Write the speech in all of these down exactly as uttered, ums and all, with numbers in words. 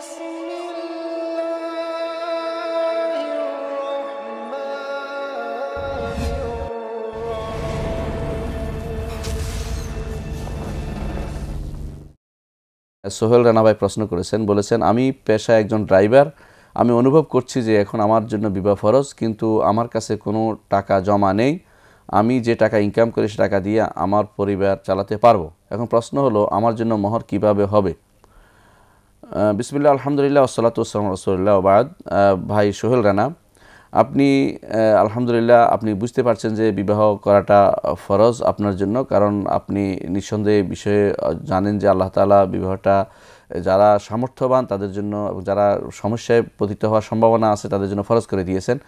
সোহেল রানা ভাই প্রশ্ন করেছেন, বলেছেন আমি পেশায় একজন ড্রাইভার, আমি অনুভব করছি যে এখন আমার জন্য বিবাহ ফরজ, কিন্তু আমার কাছে কোনো টাকা জমা নেই, আমি যে টাকা ইনকাম করি সে টাকা দিয়ে আমার পরিবার চালাতে পারবো। এখন প্রশ্ন হলো আমার জন্য মোহর কিভাবে হবে? বিসমিল্লাহ আলহামদুলিল্লাহ ওয়াসসালাতু ওয়াসসালামু আলা রাসূলিল্লাহ ওয়া বা'দ। ভাই সোহেল রানা, আপনি আলহামদুলিল্লাহ আপনি বুঝতে পারছেন যে বিবাহ করাটা ফরজ আপনার জন্য, কারণ আপনি নিঃসন্দেহে বিষয়ে জানেন যে আল্লাহ তাআলা বিবাহটা যারা সামর্থ্যবান তাদের জন্য, যারা সমস্যায় পতিত হওয়ার সম্ভাবনা আছে তাদের জন্য ফরজ করে দিয়েছেন।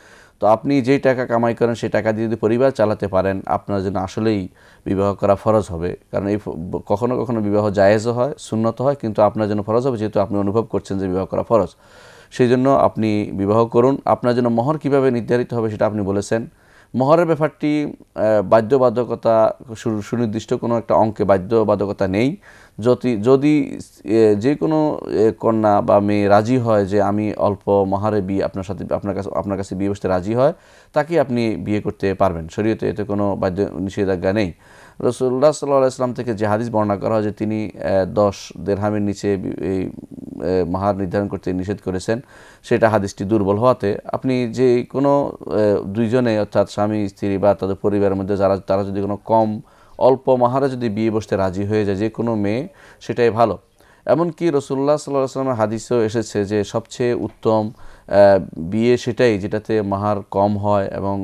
তো আপনি যেই টাকা কামাই করেন সেই টাকা দিয়ে যদি পরিবার চালাতে পারেন আপনার জন্য আসলেই বিবাহ করা ফরজ হবে, কারণ এই কখনো কখনো বিবাহ জায়েজও হয়, সুন্নত হয়, কিন্তু আপনার জন্য ফরজ হবে যেহেতু আপনি অনুভব করছেন যে বিবাহ করা ফরজ। সেই জন্য আপনি বিবাহ করুন। আপনার জন্য মোহর কীভাবে নির্ধারিত হবে সেটা আপনি বলেছেন। মোহরের ব্যাপারটি বাধ্যবাধকতা সুনির্দিষ্ট কোনো একটা অঙ্কে বাধ্যবাধকতা নেই। যদি যদি যে কোনো কন্যা বা মেয়ে রাজি হয় যে আমি অল্প মোহরে বিয়ে আপনার সাথে আপনার কাছে আপনার কাছে বিয়ে বসতে রাজি হয়, তাকে আপনি বিয়ে করতে পারবেন। শরীয়তে এতে কোনো বাধ্য নিষেধাজ্ঞা নেই। রাসূলুল্লাহ সাল্লাল্লাহু আলাইহি ওয়াসাল্লাম থেকে যে হাদিস বর্ণনা করা হয় যে তিনি দশ দিরহামের নিচে এই মোহর নির্ধারণ করতে নিষেধ করেছেন, সেটা হাদিসটি দুর্বল হওয়াতে আপনি যে কোনো দুইজনে অর্থাৎ স্বামী স্ত্রী বা তাদের পরিবারের মধ্যে যারা তারা যদি কোনো কম অল্প মোহরে যদি বিয়ে বসতে রাজি হয়ে যায় যে কোনো মেয়ে, সেটাই ভালো। এমনকি রাসূলুল্লাহ সাল্লাল্লাহু আলাইহি ওয়াসাল্লামের হাদিসেও এসেছে যে সবচেয়ে উত্তম বিয়ে সেটাই যেটাতে মোহর কম হয় এবং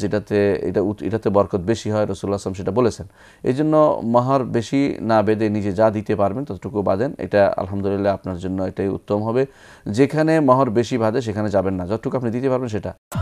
যেটাতে এটা এটাতে বরকত বেশি হয়, রাসূলুল্লাহ সাল্লাল্লাহু আলাইহি ওয়াসাল্লাম সেটা বলেছেন। এই জন্য মোহর বেশি না বেঁধে নিজে যা দিতে পারবেন ততটুকু বাঁধেন, এটা আলহামদুলিল্লাহ আপনার জন্য এটাই উত্তম হবে। যেখানে মোহর বেশি বাঁধে সেখানে যাবেন না, যতটুকু আপনি দিতে পারবেন সেটা।